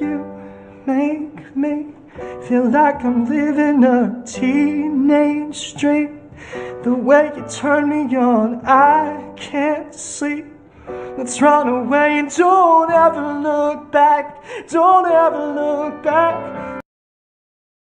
you make me feel like I'm living a teenage dream. The way you turn me on, I can't sleep. Let's run away and don't ever look back. Don't ever look back.